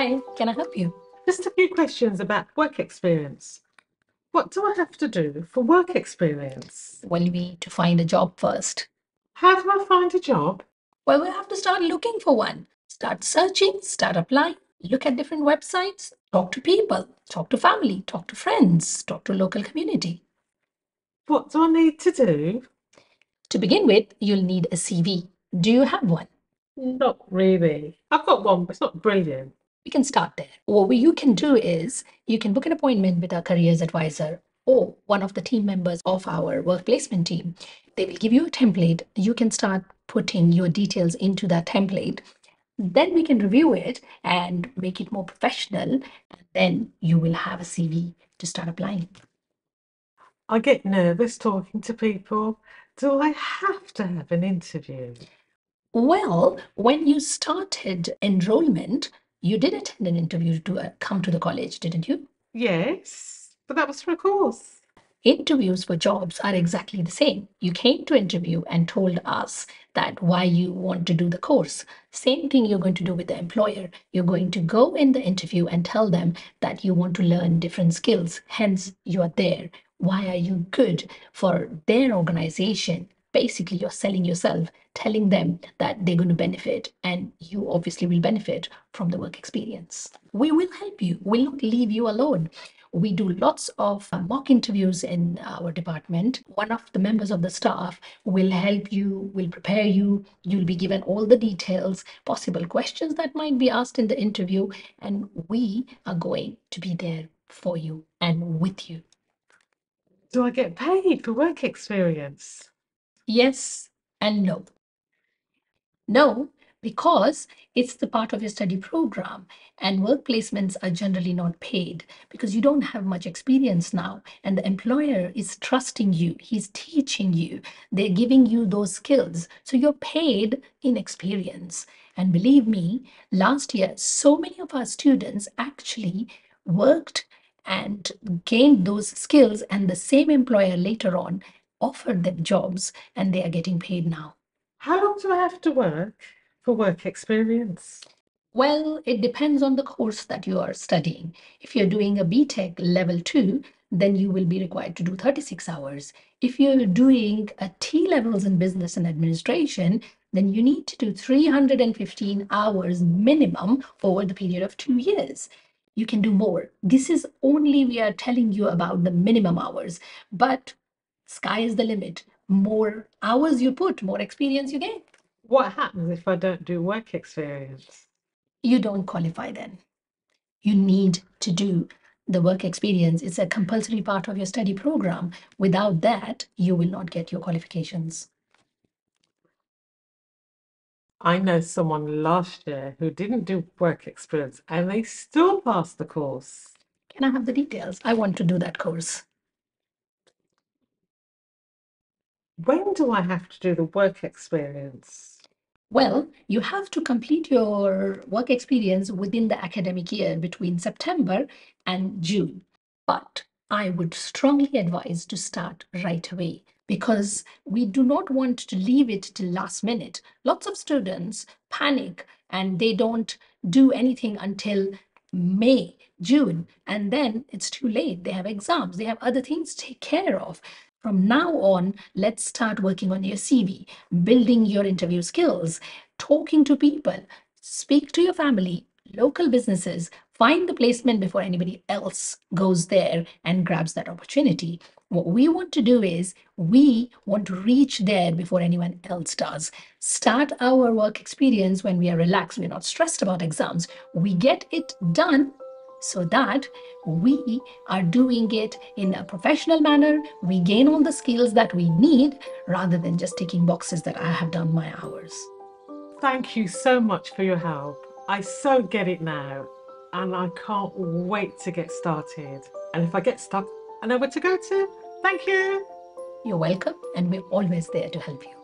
Hi, can I help you? Just a few questions about work experience. What do I have to do for work experience? Well, we need to find a job first. How do I find a job? Well, we have to start looking for one. Start searching, start applying, look at different websites, talk to people, talk to family, talk to friends, talk to local community. What do I need to do? To begin with, you'll need a CV. Do you have one? Not really. I've got one, but it's not brilliant. We can start there. What you can do is you can book an appointment with our careers advisor or one of the team members of our work placement team. They will give you a template. You can start putting your details into that template. Then we can review it and make it more professional. And then you will have a CV to start applying. I get nervous talking to people. Do I have to have an interview? Well, when you started enrollment, you did attend an interview to come to the college, didn't you? Yes, but that was for a course. Interviews for jobs are exactly the same. You came to interview and told us that why you want to do the course. Same thing you're going to do with the employer. You're going to go in the interview and tell them that you want to learn different skills. Hence, you are there. Why are you good for their organization? Basically, you're selling yourself, telling them that they're going to benefit, and you obviously will benefit from the work experience. We will help you. We'll not leave you alone. We do lots of mock interviews in our department. One of the members of the staff will help you, will prepare you. You'll be given all the details, possible questions that might be asked in the interview, and we are going to be there for you and with you. Do I get paid for work experience? Yes and no. No, because it's the part of your study program, and work placements are generally not paid because you don't have much experience now, and the employer is trusting you. He's teaching you. They're giving you those skills. So you're paid in experience. And believe me, last year, so many of our students actually worked and gained those skills, and the same employer later on offered them jobs, and they are getting paid now. How long do I have to work for work experience? Well, it depends on the course that you are studying. If you're doing a BTEC level 2, then you will be required to do 36 hours. If you're doing a T levels in business and administration, then you need to do 315 hours minimum over the period of 2 years. You can do more. This is only we are telling you about the minimum hours, but sky is the limit. More hours you put, more experience you get. What happens if I don't do work experience? You don't qualify then. You need to do the work experience. It's a compulsory part of your study program. Without that, you will not get your qualifications. I know someone last year who didn't do work experience and they still passed the course. Can I have the details? I want to do that course. When do I have to do the work experience? Well, you have to complete your work experience within the academic year between September and June. But I would strongly advise to start right away, because we do not want to leave it till last minute. Lots of students panic and they don't do anything until May, June, and then it's too late. They have exams, they have other things to take care of. From now on, let's start working on your CV, building your interview skills, talking to people, speak to your family, local businesses, find the placement before anybody else goes there and grabs that opportunity. What we want to do is we want to reach there before anyone else does. Start our work experience when we are relaxed. We're not stressed about exams. We get it done so that we are doing it in a professional manner. We gain all the skills that we need rather than just ticking boxes that I have done my hours. Thank you so much for your help. I so get it now, and I can't wait to get started. And if I get stuck, I know where to go to. Thank you. You're welcome, and we're always there to help you.